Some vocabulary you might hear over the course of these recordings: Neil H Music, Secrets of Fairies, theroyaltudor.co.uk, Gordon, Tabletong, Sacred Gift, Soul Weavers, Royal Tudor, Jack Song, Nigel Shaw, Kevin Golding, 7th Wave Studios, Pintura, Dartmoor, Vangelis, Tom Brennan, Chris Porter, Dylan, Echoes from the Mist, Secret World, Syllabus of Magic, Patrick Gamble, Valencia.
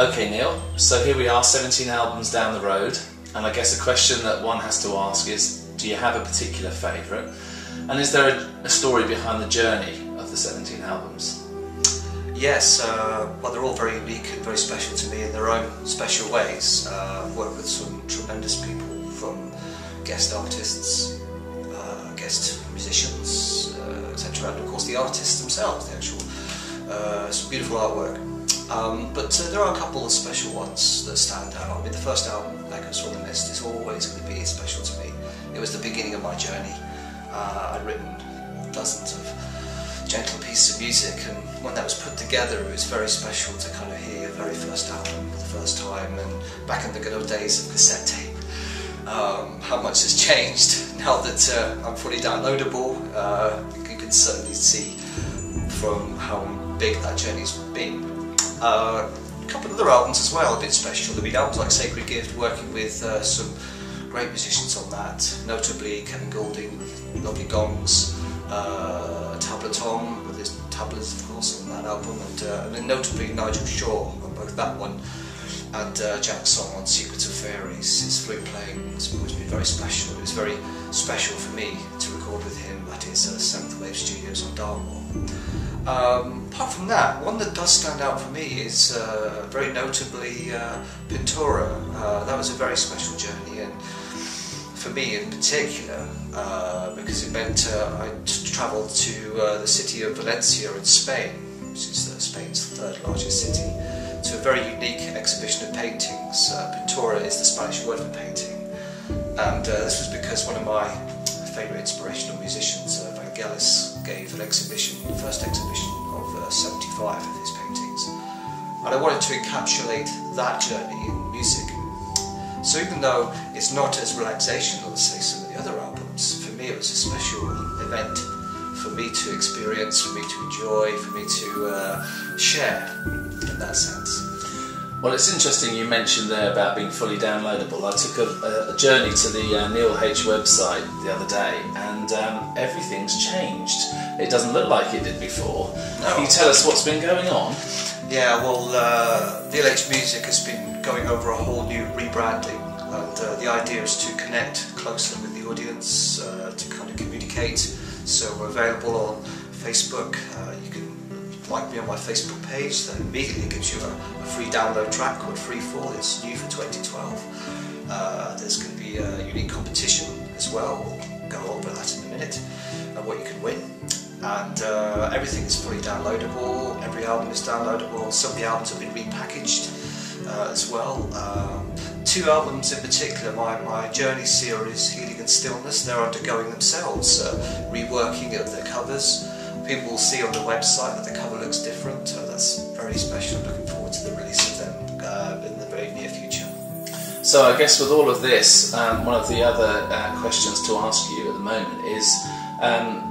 Okay, Neil, so here we are 17 albums down the road, and I guess a question that one has to ask is, do you have a particular favourite? And is there a story behind the journey of the 17 albums? Yes, well, they're all very unique and very special to me in their own special ways. I've worked with some tremendous people, from guest artists, guest musicians, etc., and of course the artists themselves, the actual beautiful artwork. But there are a couple of special ones that stand out. I mean, the first album, Echoes from the Mist, is always going to be special to me. It was the beginning of my journey. I'd written dozens of gentle pieces of music, and when that was put together, it was very special to kind of hear your very first album for the first time. And back in the good old days of cassette tape, how much has changed now that I'm fully downloadable. You can certainly see from how big that journey's been. A couple of other albums as well have been special. There've been albums like Sacred Gift, working with some great musicians on that, notably Kevin Golding with lovely gongs, Tabletong with his tablets, of course, on that album, and then notably Nigel Shaw on both that one and Jack Song on Secrets of Fairies. His flute playing has always been very special. It was very special for me to record with him at his 7th Wave Studios on Dartmoor. Apart from that, one that does stand out for me is very notably Pintura. That was a very special journey, and for me in particular, because it meant I travelled to the city of Valencia in Spain, which is Spain's third largest city, to a very unique exhibition of paintings. Pintura is the Spanish word for painting, and this was because one of my favourite inspirational musicians, Vangelis, gave an exhibition, the first exhibition of 75 of his paintings, and I wanted to encapsulate that journey in music. So even though it's not as relaxational as, say, some of the other albums, for me it was a special event for me to experience, for me to enjoy, for me to share in that sense. Well, it's interesting you mentioned there about being fully downloadable. I took a journey to the Neil H website the other day, and everything's changed. It doesn't look like it did before. No. Can you tell us what's been going on? Yeah, well, Neil H Music has been going over a whole new rebranding, and the idea is to connect closely with the audience, to kind of communicate. So we're available on Facebook. You can like me on my Facebook page, that immediately gives you a free download track called Free Fall. It's new for 2012. There's going to be a unique competition as well. We'll go over that in a minute, and what you can win. And everything is fully downloadable. Every album is downloadable. Some of the albums have been repackaged as well. Two albums in particular, my Journey series, Healing and Stillness, they're undergoing themselves reworking of their covers. People will see on the website that the cover looks different, so that's very special. I'm looking forward to the release of them in the very near future. So I guess with all of this, one of the other questions to ask you at the moment is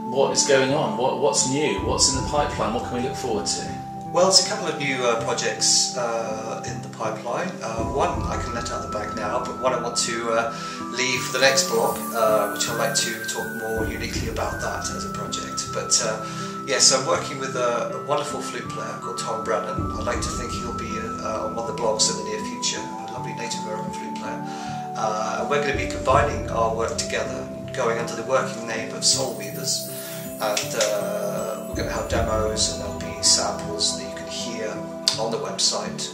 what is going on? What's new? What's in the pipeline? What can we look forward to? Well, there's a couple of new projects in the pipeline. One I can let out the bag now, but one I want to leave for the next blog, which I'd like to talk more uniquely about that as a project. But yes, I'm working with a wonderful flute player called Tom Brennan. I'd like to think he'll be on one of the blogs in the near future, a lovely Native American flute player. We're going to be combining our work together, going under the working name of Soul Weavers, and we're going to have demos and samples that you can hear on the website,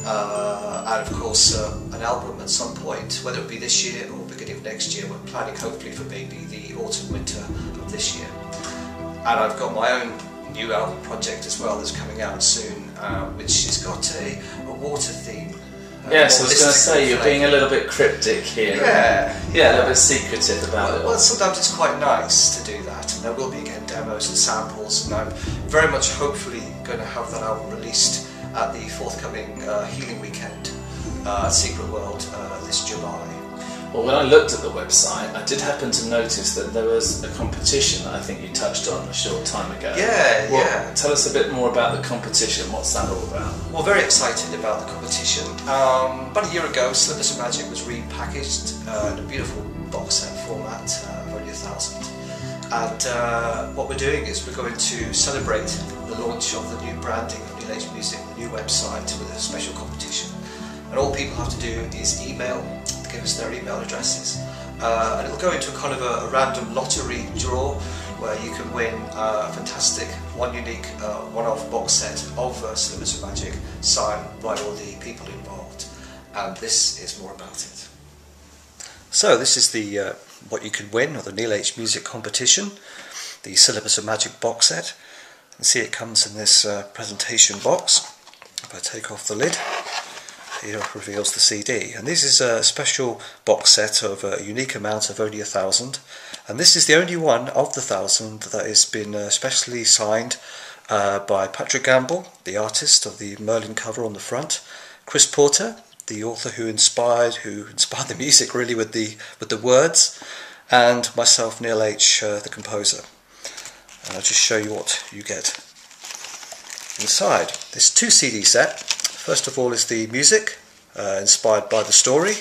and of course an album at some point, whether it be this year or beginning of next year. We're planning hopefully for maybe the autumn winter of this year. And I've got my own new album project as well that's coming out soon, which has got a water theme. Yes, I was going to say, you're being a little bit cryptic here. Yeah, a little bit secretive about it all. Well, sometimes it's quite nice to do that, and there will be again demos and samples, and I'm very much hopefully going to have that album released at the forthcoming Healing Weekend at Secret World this July. Well, when I looked at the website, I did happen to notice that there was a competition that I think you touched on a short time ago. Yeah. Tell us a bit more about the competition. What's that all about? Well, very excited about the competition. About a year ago, Syllabus of Magic was repackaged in a beautiful box set format, over 1,000. And what we're doing is we're going to celebrate the launch of the new branding of Neil H Music, the new website, with a special competition. And all people have to do is email, give us their email addresses, and it'll go into a kind of a random lottery draw where you can win a fantastic, one-off box set of Syllabus of Magic, signed by all the people involved. And this is more about it. So this is the what you can win, or the Neil H Music competition, the Syllabus of Magic box set. You can see it comes in this presentation box. If I take off the lid, here it reveals the CD. And this is a special box set of a unique amount of only 1,000. And this is the only one of the 1,000 that has been specially signed by Patrick Gamble, the artist of the Merlin cover on the front, Chris Porter, the author who inspired the music really with the words, and myself, Neil H, the composer. And I'll just show you what you get inside. This two CD set. First of all is the music, inspired by the story.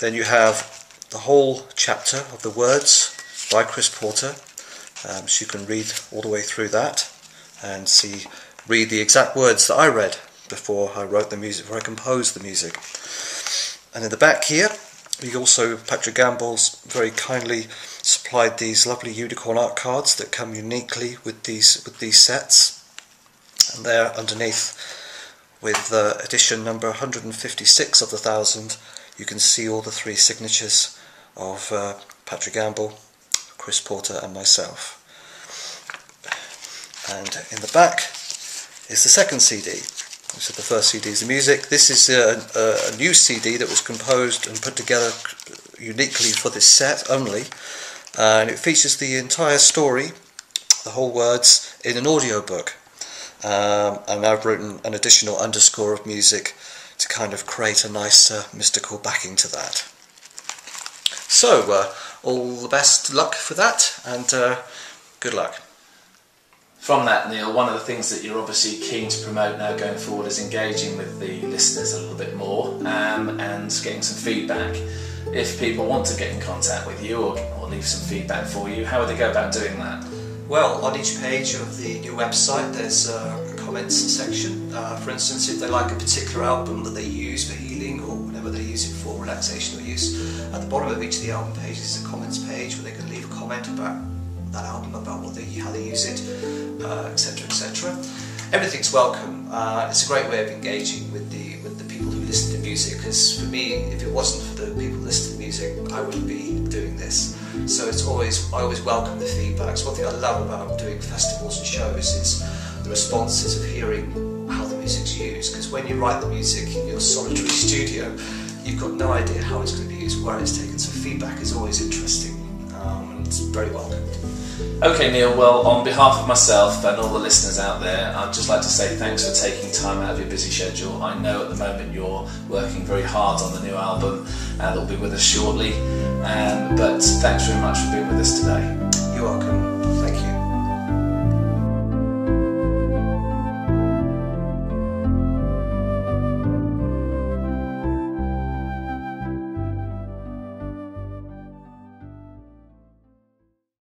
Then you have the whole chapter of the words by Chris Porter, so you can read all the way through that and read the exact words that I read before I wrote the music, before I composed the music. And in the back here, we also, Patrick Gamble's very kindly supplied these lovely unicorn art cards that come uniquely with these sets, and they're underneath with edition number 156 of the 1,000. You can see all the three signatures of Patrick Gamble, Chris Porter and myself. And in the back is the second CD. So the first CD is the music. This is a new CD that was composed and put together uniquely for this set only. And it features the entire story, the whole words, in an audiobook. And I've written an additional underscore of music to kind of create a nice mystical backing to that. So all the best luck for that, and good luck. From that, Neil, one of the things that you're obviously keen to promote now going forward is engaging with the listeners a little bit more, and getting some feedback. If people want to get in contact with you or leave some feedback for you, how would they go about doing that? Well, on each page of the new website there's a comments section. For instance, if they like a particular album that they use for healing or whatever they use it for, relaxational use, at the bottom of each of the album pages is a comments page where they can leave a comment about that album, about what how they use it, etc, etc. Everything's welcome. It's a great way of engaging with the people who listen to music, because for me, if it wasn't for the people who listen to music, I wouldn't be doing this. So it's always, I always welcome the feedback. It's one thing I love about doing festivals and shows is the responses of hearing how the music's used, because when you write the music in your solitary studio, you've got no idea how it's going to be used, where it's taken, so feedback is always interesting, and it's very welcome. Okay, Neil, well, on behalf of myself and all the listeners out there, I'd just like to say thanks for taking time out of your busy schedule. I know at the moment you're working very hard on the new album, that will be with us shortly, but thanks very much for being with us today. You're welcome.